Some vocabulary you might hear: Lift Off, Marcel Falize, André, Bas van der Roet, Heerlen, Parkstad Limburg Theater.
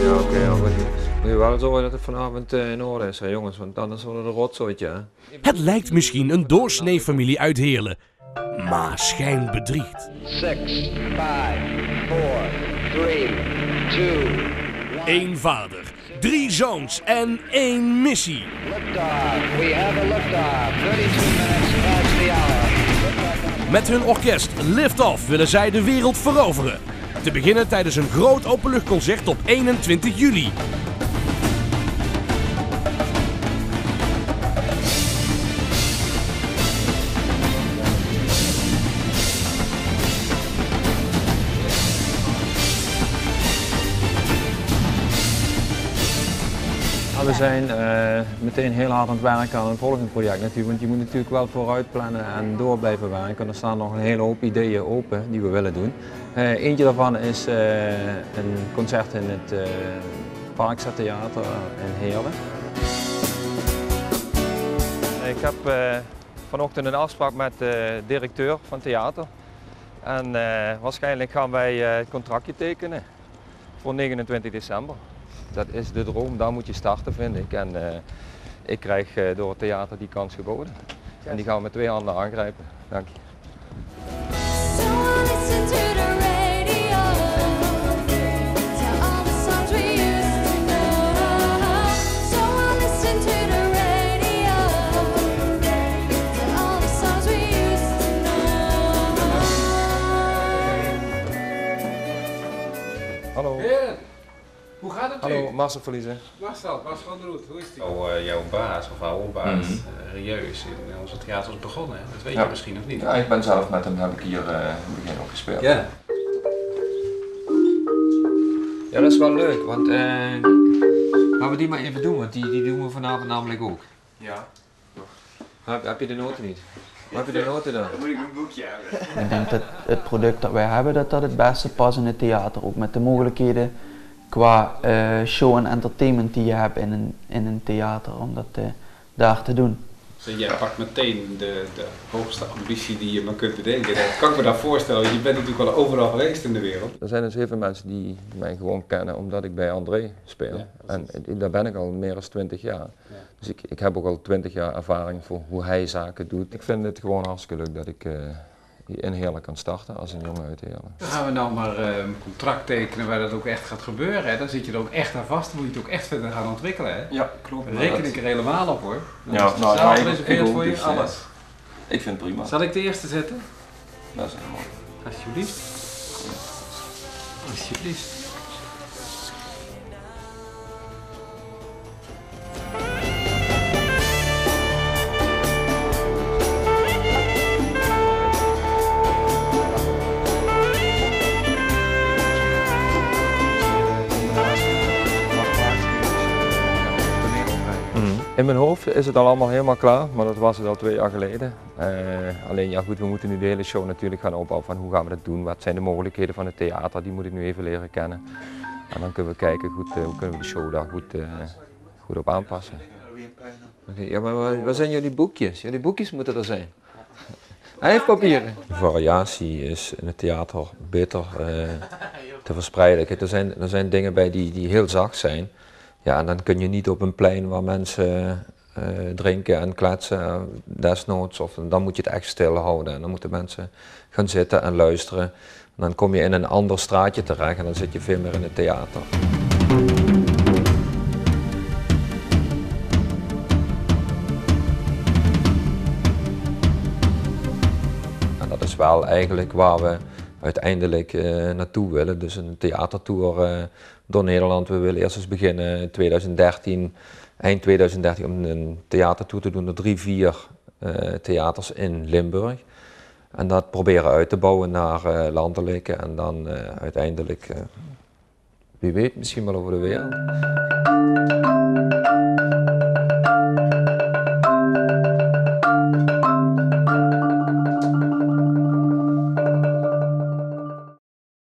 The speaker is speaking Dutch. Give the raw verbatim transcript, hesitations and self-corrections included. Ja, oké, okay, moet je wel zorgen dat het vanavond in orde is, hè, jongens, want anders wordt het een rotzooitje. Hè? Het lijkt misschien een doorsnee-familie uit Heerlen, maar schijn bedriegt. zes, vijf, vier, drie, twee, één. Eén vader, drie zoons en één missie. We have a liftoff. tweeëntwintig minuten past the hour. Met hun orkest Lift Off willen zij de wereld veroveren. Te beginnen tijdens een groot openluchtconcert op eenentwintig juli. We zijn uh, meteen heel hard aan het werken aan het volgende project natuurlijk, want je moet natuurlijk wel vooruit plannen en door blijven werken. Er staan nog een hele hoop ideeën open die we willen doen. Uh, eentje daarvan is uh, een concert in het uh, Parkstad Theater in Heerlen. Ik heb uh, vanochtend een afspraak met de directeur van het theater en uh, waarschijnlijk gaan wij uh, het contractje tekenen voor negenentwintig december. Dat is de droom, daar moet je starten, vind ik. En uh, ik krijg uh, door het theater die kans geboden. En die gaan we met twee handen aangrijpen. Dank je. Hallo. Hoe gaat het nu? Hallo, Marcel Falize. Marcel, Bas van der Roet, hoe is die? Oh, uh, jouw baas of oude baas, mm. uh, Reus, in onze theater is begonnen, hè? Dat weet ja. je misschien nog niet. Ja, ik ben zelf met hem, heb ik hier uh, in het begin ook gespeeld. Ja. Ja, dat is wel leuk, want uh, laten we die maar even doen, want die, die doen we vanavond namelijk ook. Ja. Heb, heb je de noten niet? Wat heb je de noten dan? Dan moet ik een boekje hebben. Ik denk dat het product dat wij hebben, dat dat het beste past in het theater, ook met de mogelijkheden. Qua uh, show en entertainment die je hebt in een, in een theater, om dat uh, daar te doen. Dus jij pakt meteen de, de hoogste ambitie die je maar kunt bedenken. Dat kan ik me daar voorstellen, want je bent natuurlijk al overal geweest in de wereld. Er zijn dus heel veel mensen die mij gewoon kennen omdat ik bij André speel. Ja, en daar ben ik al meer dan twintig jaar. Ja. Dus ik, ik heb ook al twintig jaar ervaring voor hoe hij zaken doet. Ik vind het gewoon hartstikke leuk dat ik... Uh, in Heerlen kan starten als een jongen uit Heerlen. Dan gaan we nou maar uh, een contract tekenen waar dat ook echt gaat gebeuren. Hè? Dan zit je er ook echt aan vast, dan moet je het ook echt verder gaan ontwikkelen. Hè? Ja, klopt. Dan reken ik er helemaal op hoor. Dan ja, nou, nou, ik, ik, ik voor je dus, alles. Ik vind het prima. Zal ik de eerste zetten? Dat is helemaal. Alsjeblieft. Alsjeblieft. In mijn hoofd is het al allemaal helemaal klaar, maar dat was het al twee jaar geleden. Uh, alleen ja goed, we moeten nu de hele show natuurlijk gaan opbouwen van hoe gaan we dat doen, wat zijn de mogelijkheden van het theater, die moet ik nu even leren kennen. En dan kunnen we kijken goed, uh, hoe kunnen we de show daar goed, uh, goed op aanpassen. Okay, ja, maar waar, waar zijn jullie boekjes? Jullie boekjes moeten er zijn. Hij heeft papieren. De variatie is in het theater beter uh, te verspreiden. Kijk, er zijn, er zijn dingen bij die, die heel zacht zijn. Ja, en dan kun je niet op een plein waar mensen uh, drinken en kletsen, desnoods, of, dan moet je het echt stil houden en dan moeten mensen gaan zitten en luisteren. En dan kom je in een ander straatje terecht en dan zit je veel meer in het theater. En dat is wel eigenlijk waar we uiteindelijk uh, naartoe willen, dus een theatertour uh, door Nederland. We willen eerst eens beginnen in twintig dertien, eind twintig dertien, om een theatertour te doen door drie, vier uh, theaters in Limburg. En dat proberen uit te bouwen naar uh, landelijke en dan uh, uiteindelijk, uh, wie weet, misschien wel over de wereld.